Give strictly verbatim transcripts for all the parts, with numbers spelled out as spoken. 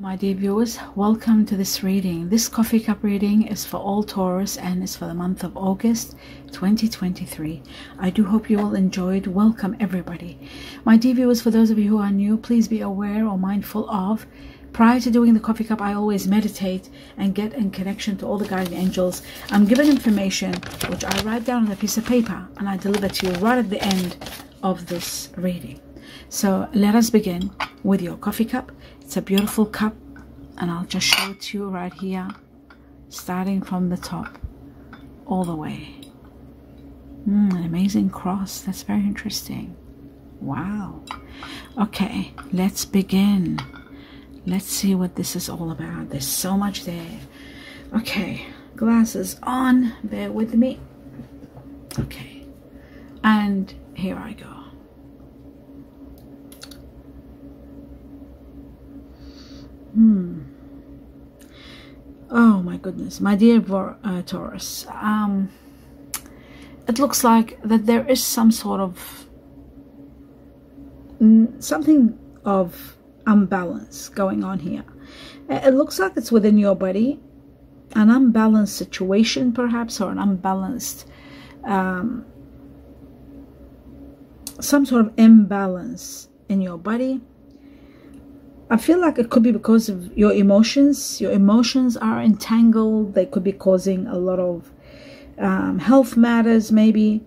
My dear viewers, welcome to this reading. This coffee cup reading is for all Taurus and is for the month of August twenty twenty-three. I do hope you all enjoyed. Welcome everybody. My dear viewers, for those of you who are new, please be aware or mindful of, prior to doing the coffee cup, I always meditate and get in connection to all the guardian angels. I'm given information which I write down on a piece of paper and I deliver to you right at the end of this reading. So let us begin with your coffee cup. It's a beautiful cup, and I'll just show it to you right here, starting from the top all the way. Mm, an amazing cross. That's very interesting. Wow. Okay, let's begin. Let's see what this is all about. There's so much there. Okay, glasses on. Bear with me. Okay, and here I go. Hmm. Oh my goodness, my dear uh, Taurus. Um, it looks like that there is some sort of mm, something of imbalance going on here. It looks like it's within your body, an unbalanced situation perhaps, or an unbalanced um, some sort of imbalance in your body. I feel like it could be because of your emotions. Your emotions are entangled. They could be causing a lot of um, health matters, maybe.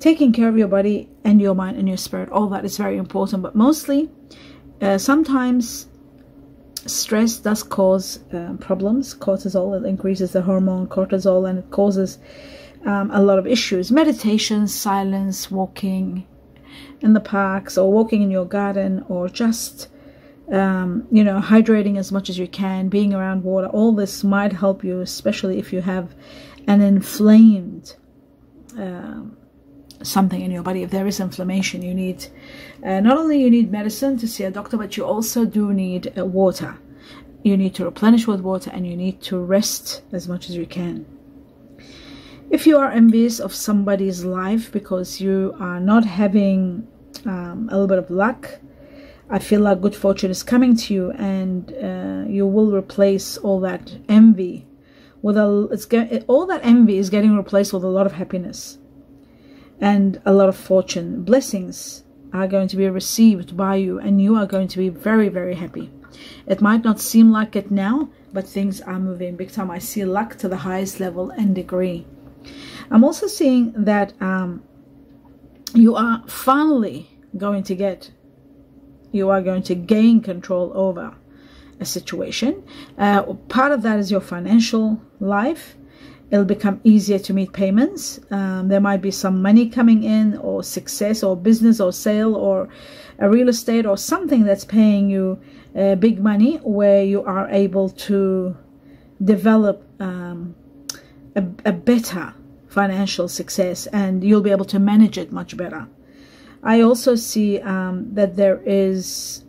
Taking care of your body and your mind and your spirit, all that is very important. But mostly, uh, sometimes stress does cause uh, problems. Cortisol, it increases the hormone cortisol, and it causes um, a lot of issues. Meditation, silence, walking in the parks, or walking in your garden, or just... Um, you know, hydrating as much as you can, being around water, all this might help you, especially if you have an inflamed uh, something in your body. If there is inflammation, you need, uh, not only you need medicine to see a doctor, but you also do need uh, water. You need to replenish with water, and you need to rest as much as you can. If you are envious of somebody's life because you are not having um, a little bit of luck, I feel like good fortune is coming to you, and uh, you will replace all that envy with a, it's get, all that envy is getting replaced with a lot of happiness and a lot of fortune. Blessings are going to be received by you, and you are going to be very, very happy. It might not seem like it now, but things are moving big time. I see luck to the highest level and degree. I'm also seeing that um, you are finally going to get You are going to gain control over a situation. Uh, part of that is your financial life. It'll become easier to meet payments. Um, there might be some money coming in, or success, or business, or sale, or a real estate, or something that's paying you uh, big money, where you are able to develop um, a, a better financial success, and you'll be able to manage it much better. I also see um, that there is,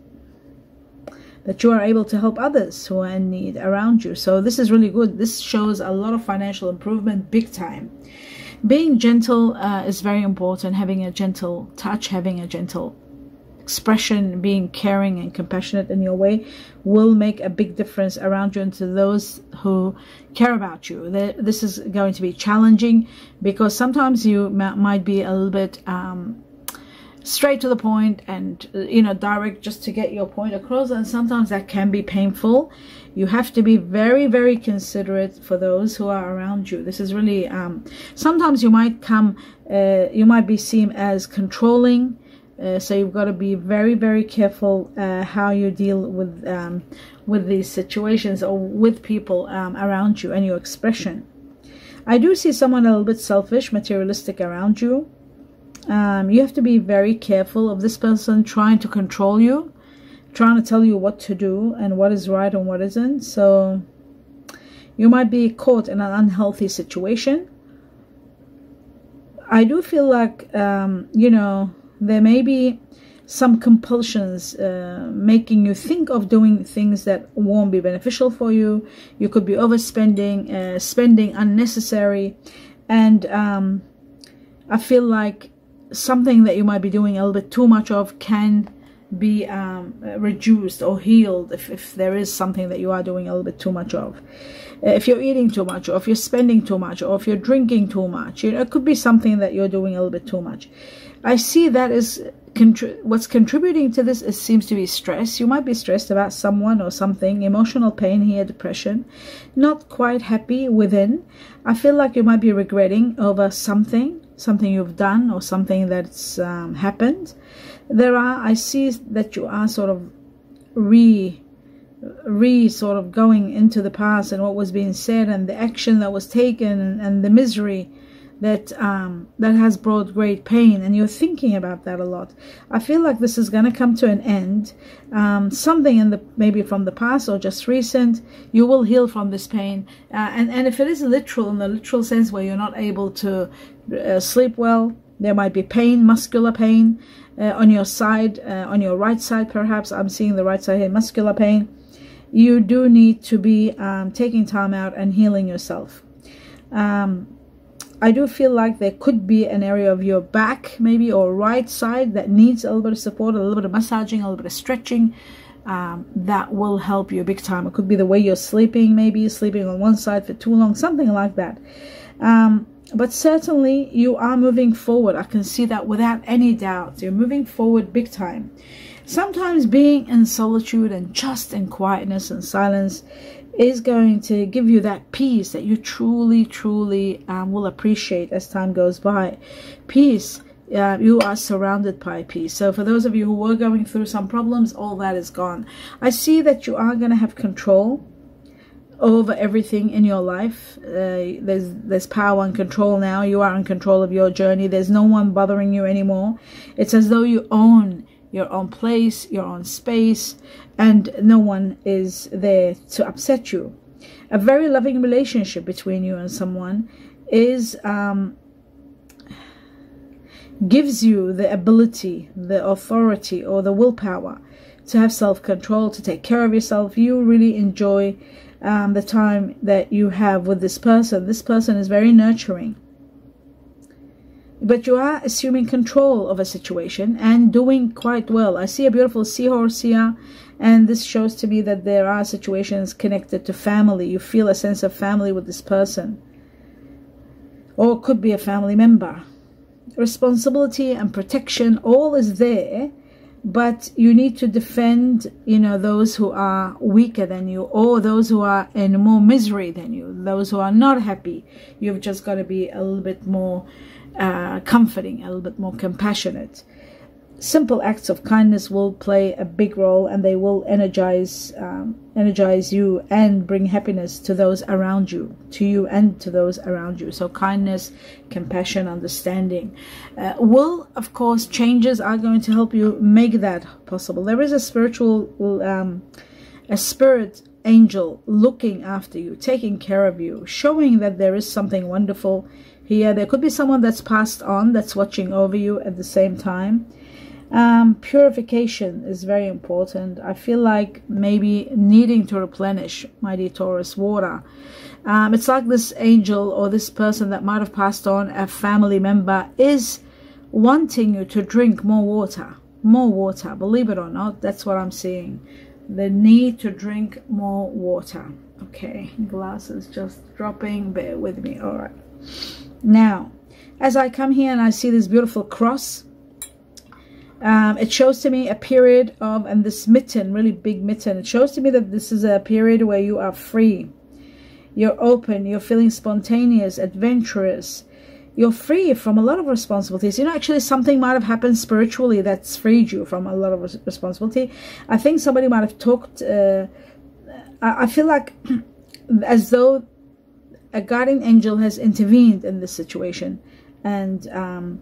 that you are able to help others who are in need around you. So this is really good. This shows a lot of financial improvement, big time. Being gentle uh, is very important. Having a gentle touch, having a gentle expression, being caring and compassionate in your way will make a big difference around you and to those who care about you. This is going to be challenging because sometimes you might be a little bit... Um, straight to the point, and you know, direct, just to get your point across, and sometimes that can be painful. You have to be very, very considerate for those who are around you. This is really um sometimes you might come uh you might be seen as controlling, uh, so you've got to be very, very careful uh how you deal with um with these situations, or with people um around you, and your expression. I do see someone a little bit selfish, materialistic around you. Um, you have to be very careful of this person trying to control you, trying to tell you what to do and what is right and what isn't. So you might be caught in an unhealthy situation. I do feel like, um, you know, there may be some compulsions uh, making you think of doing things that won't be beneficial for you. You could be overspending, uh, spending unnecessary. And um, I feel like something that you might be doing a little bit too much of can be um, reduced or healed if, if there is something that you are doing a little bit too much of. If you're eating too much, or if you're spending too much, or if you're drinking too much, you know, it could be something that you're doing a little bit too much. I see that is contri- what's contributing to this. It seems to be stress. You might be stressed about someone or something, emotional pain here, depression, not quite happy within. I feel like you might be regretting over something, something you've done or something that's um, happened. There are, I see that you are sort of re, re sort of going into the past and what was being said and the action that was taken and, and the misery that um, that has brought great pain, and you're thinking about that a lot. I feel like this is going to come to an end. Um, something in the maybe from the past or just recent, you will heal from this pain. Uh, and and if it is literal, in the literal sense where you're not able to uh, sleep well, there might be pain, muscular pain uh, on your side, uh, on your right side perhaps. I'm seeing the right side here, muscular pain. You do need to be um, taking time out and healing yourself. Um, I do feel like there could be an area of your back maybe or right side that needs a little bit of support, a little bit of massaging, a little bit of stretching. Um, that will help you big time. It could be the way you're sleeping, maybe sleeping on one side for too long, something like that. Um, but certainly you are moving forward. I can see that without any doubt. You're moving forward big time. Sometimes being in solitude and just in quietness and silence is going to give you that peace that you truly, truly um, will appreciate as time goes by. Peace, uh, you are surrounded by peace. So for those of you who were going through some problems, all that is gone. I see that you are going to have control over everything in your life. Uh, there's, there's power and control now. You are in control of your journey. There's no one bothering you anymore. It's as though you own your own place, your own space, and no one is there to upset you. A very loving relationship between you and someone is um, gives you the ability, the authority, or the willpower to have self-control, to take care of yourself. You really enjoy um, the time that you have with this person. This person is very nurturing. But you are assuming control of a situation and doing quite well. I see a beautiful seahorse here, and this shows to me that there are situations connected to family. You feel a sense of family with this person, or it could be a family member. Responsibility and protection, all is there, but you need to defend, you know, those who are weaker than you, or those who are in more misery than you, those who are not happy. You've just got to be a little bit more Uh, comforting, a little bit more compassionate. Simple acts of kindness will play a big role, and they will energize um, energize you and bring happiness to those around you, to you and to those around you. So kindness, compassion, understanding uh, will, of course, changes are going to help you make that possible. There is a spiritual um, a spirit angel looking after you, taking care of you, showing that there is something wonderful here. There could be someone that's passed on that's watching over you at the same time. Um, purification is very important. I feel like maybe needing to replenish, mighty Taurus, water. Um, it's like this angel or this person that might have passed on, a family member, is wanting you to drink more water. More water, believe it or not, that's what I'm seeing. The need to drink more water. Okay, glass is just dropping. Bear with me. All right. Now, as I come here and I see this beautiful cross, um, it shows to me a period of, and this mitten, really big mitten, it shows to me that this is a period where you are free. You're open. You're feeling spontaneous, adventurous. You're free from a lot of responsibilities. You know, actually something might have happened spiritually that's freed you from a lot of res responsibility. I think somebody might have talked. Uh, I, I feel like as though a guardian angel has intervened in this situation, and um,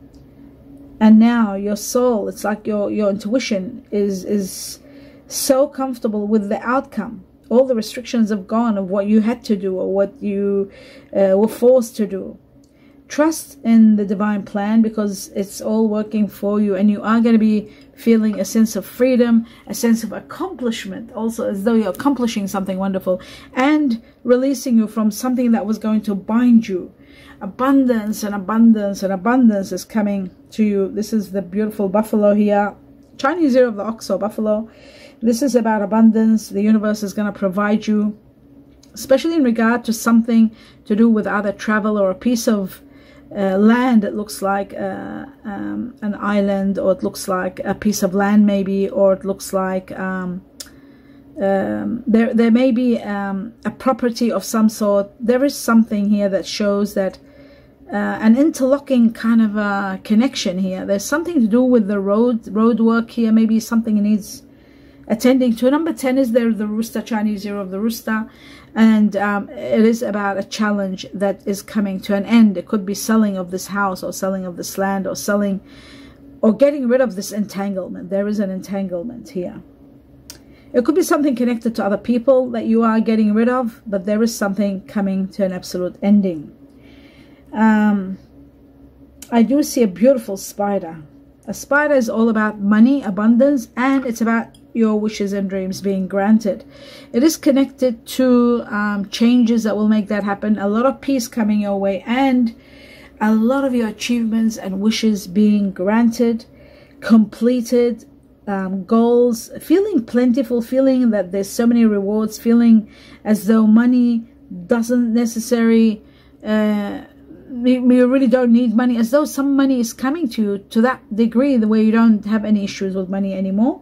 and now your soul, it's like your your intuition is is so comfortable with the outcome. All the restrictions have gone of what you had to do or what you uh, were forced to do. Trust in the divine plan, because it's all working for you, and you are going to be feeling a sense of freedom, a sense of accomplishment, also as though you're accomplishing something wonderful and releasing you from something that was going to bind you. Abundance and abundance and abundance is coming to you. This is the beautiful buffalo here, Chinese year of the ox or buffalo. This is about abundance. The universe is going to provide you, especially in regard to something to do with either travel or a piece of uh, land. It looks like uh, um, an island, or it looks like a piece of land maybe, or it looks like um, um, there, there may be um, a property of some sort. There is something here that shows that Uh, an interlocking kind of a connection here. There's something to do with the road road work here. Maybe something needs attending to. Number ten is there the rooster, Chinese year of the rooster, and um, it is about a challenge that is coming to an end. It could be selling of this house, or selling of this land, or selling or getting rid of this entanglement. There is an entanglement here. It could be something connected to other people that you are getting rid of, but there is something coming to an absolute ending. Um, I do see a beautiful spider. A spider is all about money, abundance, and it's about your wishes and dreams being granted. It is connected to um, changes that will make that happen. A lot of peace coming your way, and a lot of your achievements and wishes being granted, completed, um, goals, feeling plentiful, feeling that there's so many rewards, feeling as though money doesn't necessarily... Uh, you really don't need money, as though some money is coming to you to that degree, the way you don't have any issues with money anymore.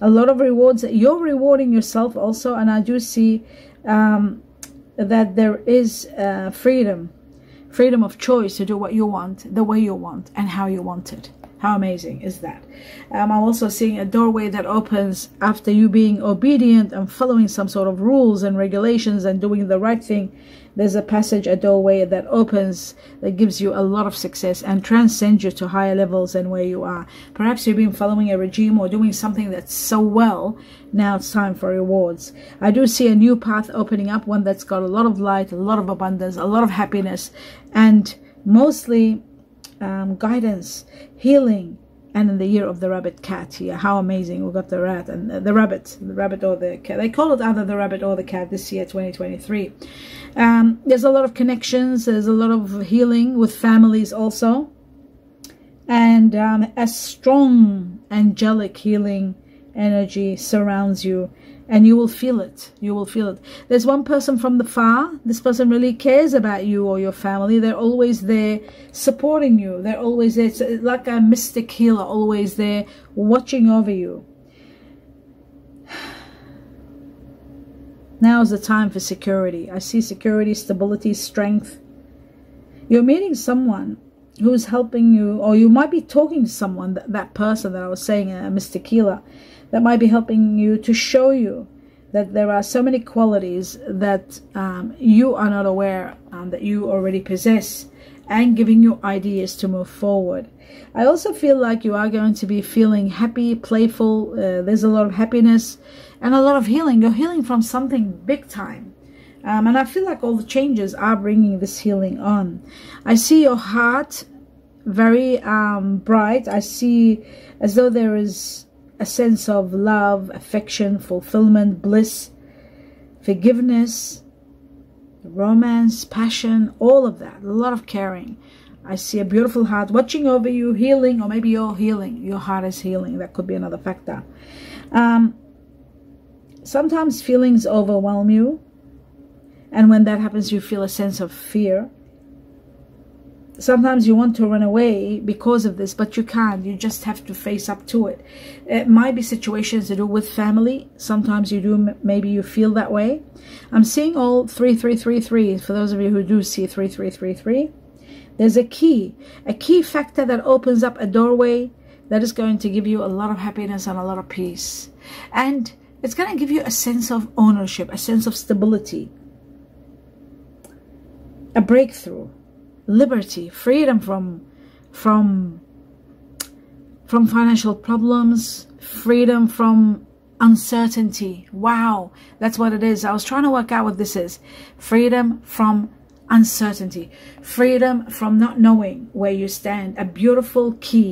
A lot of rewards. You're rewarding yourself also, and I do see um, that there is uh, freedom, freedom of choice to do what you want, the way you want, and how you want it. How amazing is that? Um, I'm also seeing a doorway that opens after you being obedient and following some sort of rules and regulations and doing the right thing. There's a passage, a doorway that opens that gives you a lot of success and transcends you to higher levels than where you are. Perhaps you've been following a regime or doing something that's so well. Now it's time for rewards. I do see a new path opening up, one that's got a lot of light, a lot of abundance, a lot of happiness, and mostly... Um, guidance, healing, and in the year of the rabbit cat here. How amazing. We've got the rat and the, the rabbit, the rabbit or the cat. They call it either the rabbit or the cat this year, twenty twenty-three. Um, there's a lot of connections. There's a lot of healing with families also. And um, a strong angelic healing energy surrounds you. And you will feel it. You will feel it. There's one person from the far. This person really cares about you or your family. They're always there supporting you. They're always there. It's like a mystic healer, always there watching over you. Now is the time for security. I see security, stability, strength. You're meeting someone who's helping you, or you might be talking to someone, that, that person that I was saying, a mystic healer, that might be helping you to show you that there are so many qualities that um, you are not aware um, that you already possess, and giving you ideas to move forward. I also feel like you are going to be feeling happy, playful. Uh, there's a lot of happiness and a lot of healing. You're healing from something big time. Um, and I feel like all the changes are bringing this healing on. I see your heart very um, bright. I see as though there is... a sense of love, affection, fulfillment, bliss, forgiveness, romance, passion, all of that. A lot of caring. I see a beautiful heart watching over you, healing, or maybe you're healing. Your heart is healing. That could be another factor. Um, sometimes feelings overwhelm you. And when that happens, you feel a sense of fear. Sometimes you want to run away because of this, but you can't. You just have to face up to it. It might be situations to do with family. Sometimes you do, maybe you feel that way. I'm seeing all three three three three. For those of you who do see three three three three, there's a key, a key factor that opens up a doorway that is going to give you a lot of happiness and a lot of peace. And it's going to give you a sense of ownership, a sense of stability, a breakthrough. Liberty, freedom from from from financial problems, freedom from uncertainty. Wow, that's what it is. I was trying to work out what this is. Freedom from uncertainty, freedom from not knowing where you stand. A beautiful key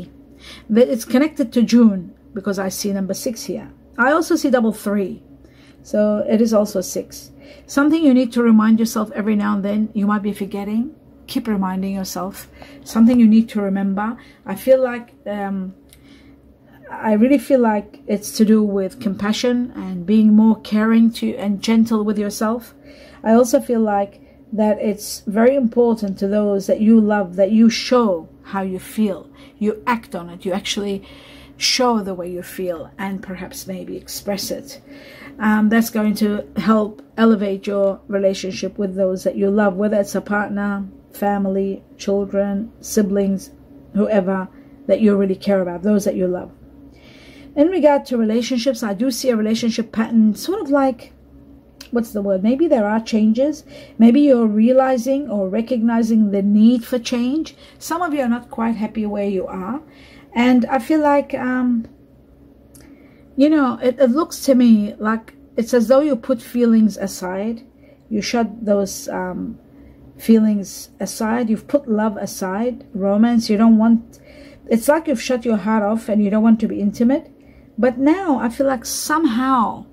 that it's connected to June, because I see number six here. I also see double three, so it is also six. Something you need to remind yourself every now and then. You might be forgetting. Keep reminding yourself. Something you need to remember. I feel like um, I really feel like it's to do with compassion and being more caring to and gentle with yourself. I also feel like that it's very important to those that you love that you show how you feel, you act on it, you actually show the way you feel and perhaps maybe express it. Um, that's going to help elevate your relationship with those that you love, whether it's a partner, family, children, siblings, whoever that you really care about, those that you love. In regard to relationships, I do see a relationship pattern sort of like, what's the word? Maybe there are changes. Maybe you're realizing or recognizing the need for change. Some of you are not quite happy where you are. And I feel like, um, you know, it, it looks to me like it's as though you put feelings aside. You shut those um, feelings aside. You've put love aside, romance. You don't want, it's like you've shut your heart off and you don't want to be intimate. But now I feel like somehow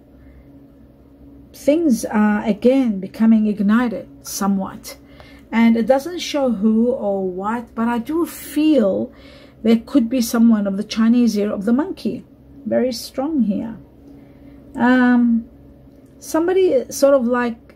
things are again becoming ignited somewhat. And it doesn't show who or what, but I do feel there could be someone of the Chinese year of the monkey. Very strong here. Um, somebody sort of like,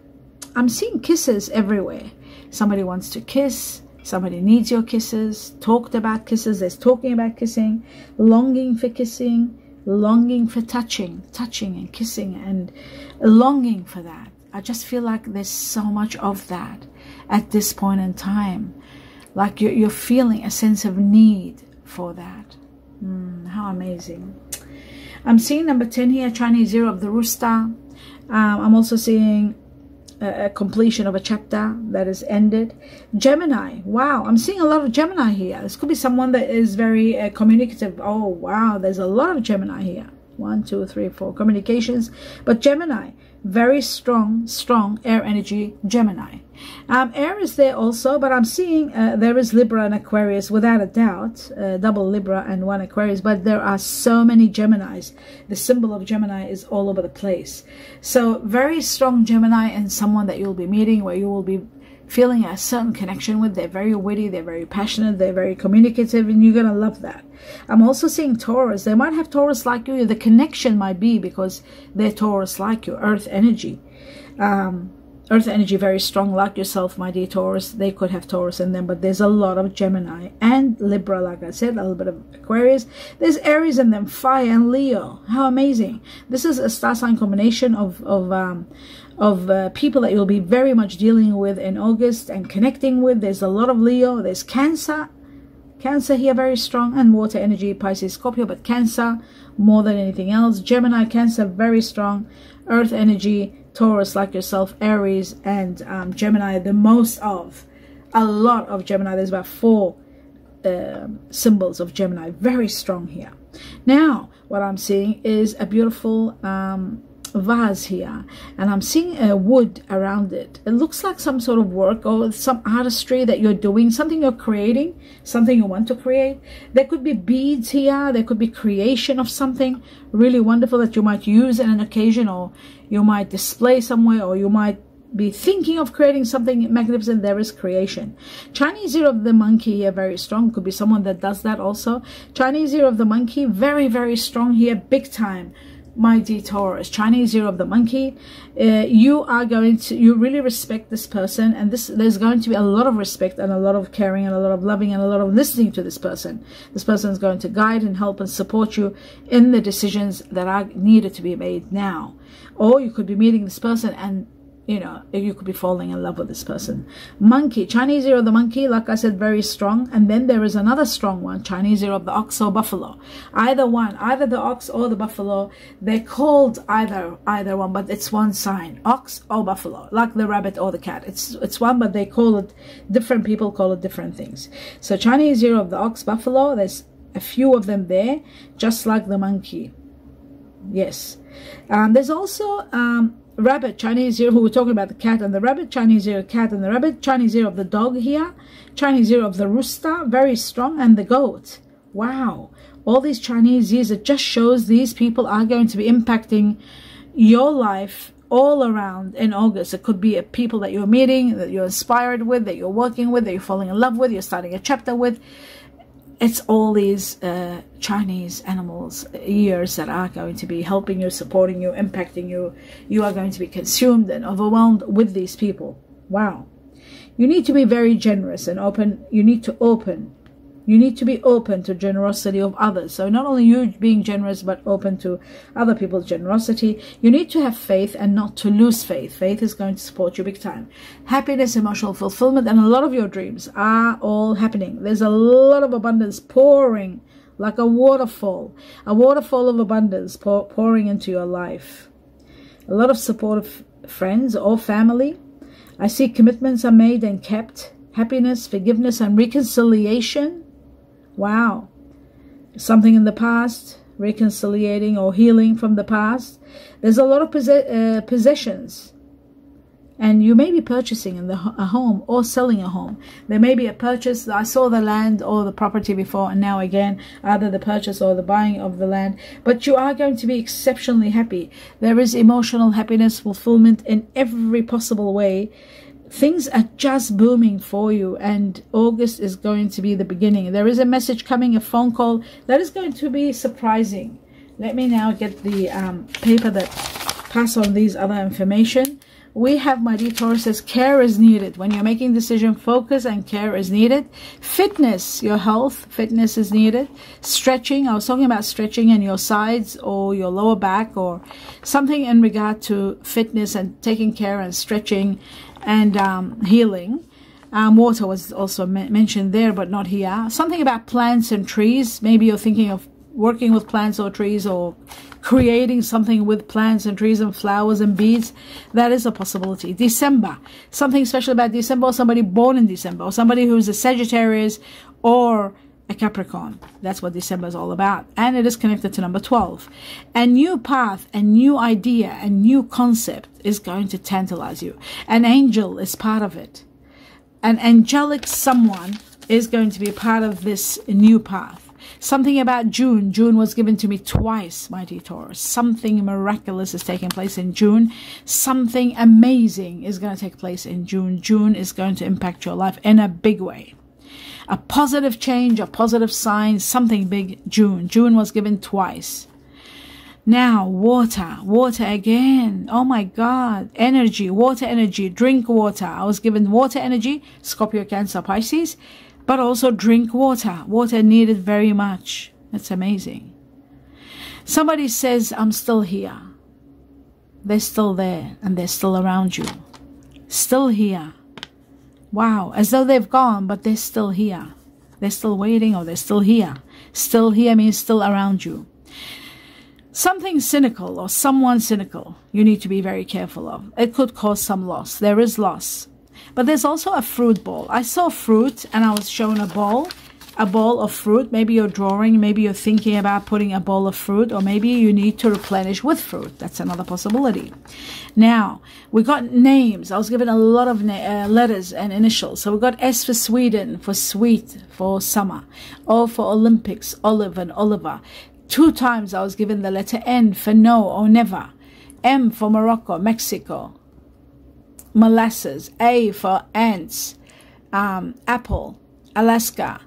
I'm seeing kisses everywhere. Somebody wants to kiss. Somebody needs your kisses. Talked about kisses. There's talking about kissing. Longing for kissing. Longing for touching. Touching and kissing and longing for that. I just feel like there's so much of that at this point in time. Like you're, you're feeling a sense of need for that. Mm, how amazing. I'm seeing number ten here, Chinese year of the rooster. Um, I'm also seeing a, a completion of a chapter that is ended. Gemini. Wow, I'm seeing a lot of Gemini here. This could be someone that is very uh, communicative. Oh, wow, there's a lot of Gemini here. One, two, three, four. Communications. But Gemini, very strong, strong air energy, Gemini. Um, air is there also, but I'm seeing uh, there is Libra and Aquarius, without a doubt. Uh, double Libra and one Aquarius, but there are so many Geminis. The symbol of Gemini is all over the place. So very strong Gemini and someone that you'll be meeting where you will be feeling a certain connection with. They're very witty, they're very passionate, they're very communicative, and you're going to love that. I'm also seeing Taurus. They might have Taurus like you. The connection might be because they're Taurus like you, earth energy. Um, earth energy very strong, like yourself, my dear Taurus. They could have Taurus in them, but there's a lot of Gemini and Libra, like I said, a little bit of Aquarius. There's Aries in them, fire and Leo. How amazing. This is a star sign combination of, of um, of uh, people that you'll be very much dealing with in August and connecting with. There's a lot of Leo. There's Cancer. Cancer here, very strong. And water energy, Pisces, Scorpio. But Cancer, more than anything else. Gemini, Cancer, very strong. Earth energy, Taurus, like yourself, Aries, and um, Gemini, the most of. A lot of Gemini. There's about four uh, symbols of Gemini. Very strong here. Now, what I'm seeing is a beautiful Um, vase here, and I'm seeing a uh, wood around it. It looks like some sort of work or some artistry that you're doing, something you're creating, something you want to create. There could be beads here. There could be creation of something really wonderful that you might use in an occasion, or you might display somewhere, or you might be thinking of creating something magnificent. There is creation. Chinese year of the monkey here, very strong. Could be someone that does that also. Chinese year of the monkey, very, very strong here, big time. My dear Taurus, Chinese year of the monkey, uh, you are going to, you really respect this person, and this, there's going to be a lot of respect and a lot of caring and a lot of loving and a lot of listening to this person. This person is going to guide and help and support you in the decisions that are needed to be made now. Or you could be meeting this person and, you know, you could be falling in love with this person. Monkey, Chinese year of the monkey, like I said, very strong. And then there is another strong one, Chinese year of the ox or buffalo. Either one, either the ox or the buffalo. They're called either either one, but it's one sign, ox or buffalo, like the rabbit or the cat. It's it's one, but they call it, different people call it different things. So Chinese year of the ox, buffalo, there's a few of them there, just like the monkey. Yes. Um, there's also Um, rabbit, Chinese year, who we're talking about, the cat and the rabbit, Chinese year, cat and the rabbit, Chinese year of the dog here, Chinese year of the rooster, very strong, and the goat. Wow. All these Chinese years, it just shows these people are going to be impacting your life all around in August. It could be a people that you're meeting, that you're inspired with, that you're working with, that you're falling in love with, you're starting a chapter with. It's all these uh, Chinese animals' ears that are going to be helping you, supporting you, impacting you. You are going to be consumed and overwhelmed with these people. Wow. You need to be very generous and open. You need to open. You need to be open to generosity of others. So not only you being generous, but open to other people's generosity. You need to have faith and not to lose faith. Faith is going to support you big time. Happiness, emotional fulfillment, and a lot of your dreams are all happening. There's a lot of abundance pouring like a waterfall. A waterfall of abundance pour, pouring into your life. A lot of supportive friends or family. I see commitments are made and kept. Happiness, forgiveness, and reconciliation. Wow. Something in the past, reconciliating or healing from the past. There's a lot of poss uh, possessions. And you may be purchasing in the ho a home or selling a home. There may be a purchase. I saw the land or the property before, and now again, either the purchase or the buying of the land. But you are going to be exceptionally happy. There is emotional happiness, fulfillment in every possible way. Things are just booming for you, and August is going to be the beginning. There is a message coming, a phone call, that is going to be surprising. Let me now get the um, paper that pass on these other information. We have, my dear Tauruses, care is needed. When you're making decision, focus and care is needed. Fitness, your health, fitness is needed. Stretching, I was talking about stretching in your sides or your lower back or something in regard to fitness and taking care and stretching and um, healing. Um, water was also mentioned there, but not here. Something about plants and trees. Maybe you're thinking of working with plants or trees or creating something with plants and trees and flowers and beads. That is a possibility. December, something special about December, or somebody born in December, or somebody who's a Sagittarius or a Capricorn. That's what December is all about, and it is connected to number twelve. A new path, a new idea, a new concept is going to tantalize you. An angel is part of it. An angelic someone is going to be part of this new path. Something about June. June was given to me twice, my dear Taurus. Something miraculous is taking place in June. Something amazing is going to take place in June. June is going to impact your life in a big way. A positive change, a positive sign, something big, June. June was given twice. Now, water. Water again. Oh, my God. Energy. Water energy. Drink water. I was given water energy, Scorpio, Cancer, Pisces. But also drink water. Water needed very much. That's amazing. Somebody says, I'm still here. They're still there and they're still around you. Still here. Wow. As though they've gone, but they're still here. They're still waiting, or they're still here. Still here means still around you. Something cynical or someone cynical you need to be very careful of. It could cause some loss. There is loss. But there's also a fruit ball. I saw fruit and I was shown a ball, a ball of fruit. Maybe you're drawing, maybe you're thinking about putting a ball of fruit, or maybe you need to replenish with fruit. That's another possibility. Now, we got names. I was given a lot of uh, letters and initials. So we got S for Sweden, for sweet, for summer, O for Olympics, Olive and Oliver. Two times I was given the letter N for no or never, M for Morocco, Mexico. Molasses, A for ants, um, apple, Alaska,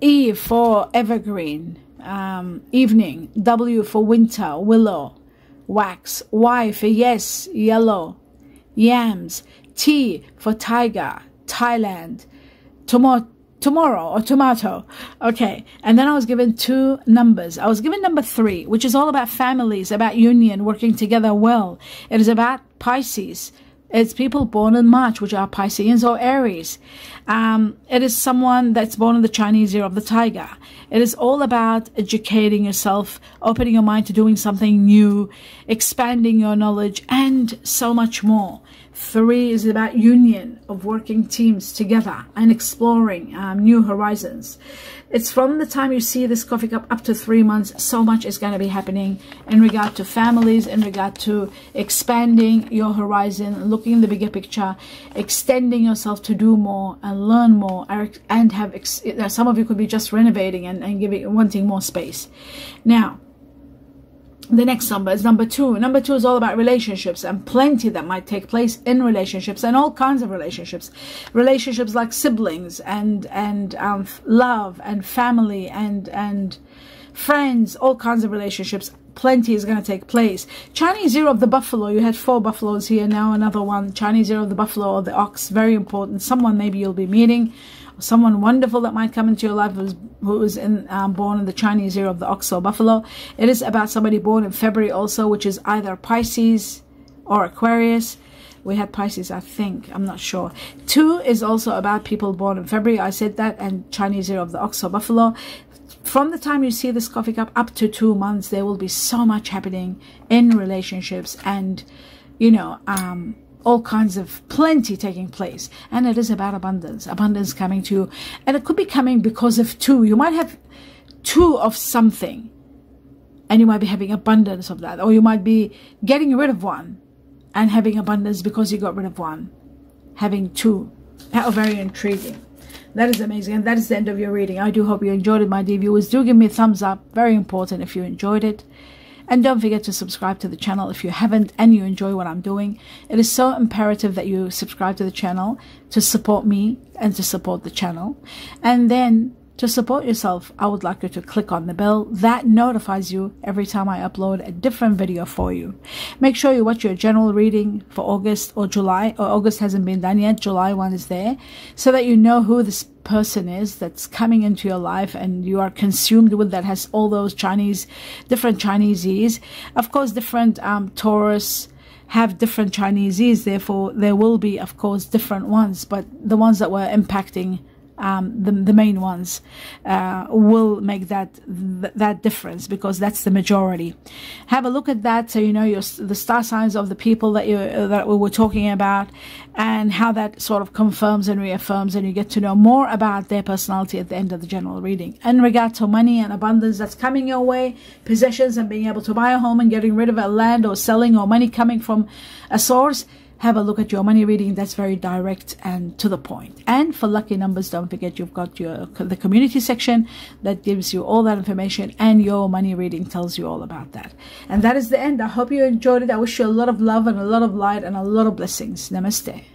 E for evergreen, um, evening, W for winter, willow, wax, Y for yes, yellow, yams, T for tiger, Thailand, tomato, tomorrow or tomato. Okay. And then I was given two numbers. I was given number three, which is all about families, about union, working together well. It is about Pisces. It's people born in March, which are Pisceans or Aries. Um, it is someone that's born in the Chinese year of the tiger. It is all about educating yourself, opening your mind to doing something new, expanding your knowledge, and so much more. Three is about union of working teams together and exploring um, new horizons. It's from the time you see this coffee cup up to three months. So much is going to be happening in regard to families, in regard to expanding your horizon, looking in the bigger picture, extending yourself to do more and learn more, and have ex some of you could be just renovating and, and giving, wanting more space. Now, The next number is number two. Number two is all about relationships and plenty that might take place in relationships, and all kinds of relationships. Relationships like siblings and and um, love and family and and friends, all kinds of relationships. Plenty is going to take place. Chinese year of the buffalo. You had four buffaloes here, now another one. Chinese year of the buffalo or the ox. Very important. Someone maybe you'll be meeting. Someone wonderful that might come into your life who's, who is in, um, born in the Chinese year of the ox or buffalo. It is about somebody born in February also, which is either Pisces or Aquarius. We had Pisces, I think. I'm not sure. Two is also about people born in February. I said that. And Chinese year of the ox or buffalo. From the time you see this coffee cup up to two months, there will be so much happening in relationships and, you know, um... all kinds of plenty taking place. And it is about abundance. Abundance coming to you. And it could be coming because of two. You might have two of something. And you might be having abundance of that. Or you might be getting rid of one. And having abundance because you got rid of one. Having two. That was very intriguing. That is amazing. And that is the end of your reading. I do hope you enjoyed it, my dear viewers. Do give me a thumbs up. Very important if you enjoyed it. And don't forget to subscribe to the channel if you haven't and you enjoy what I'm doing. It is so imperative that you subscribe to the channel to support me and to support the channel. And then to support yourself, I would like you to click on the bell. That notifies you every time I upload a different video for you. Make sure you watch your general reading for August or July. Or August hasn't been done yet. July one is there. So that you know who this person is that's coming into your life and you are consumed with, that has all those Chinese, different Chinesees. Of course, different um, Taurus have different Chinesees. Therefore, there will be, of course, different ones. But the ones that were impacting Um, the, the main ones uh, will make that th that difference, because that's the majority. Have a look at that, so you know your, the star signs of the people that you uh, that we were talking about, and how that sort of confirms and reaffirms, and you get to know more about their personality at the end of the general reading. In regard to money and abundance that's coming your way, possessions and being able to buy a home and getting rid of a land, or selling, or money coming from a source. Have a look at your money reading. That's very direct and to the point. And for lucky numbers, don't forget you've got your the community section that gives you all that information, and your money reading tells you all about that. And that is the end. I hope you enjoyed it. I wish you a lot of love and a lot of light and a lot of blessings. Namaste.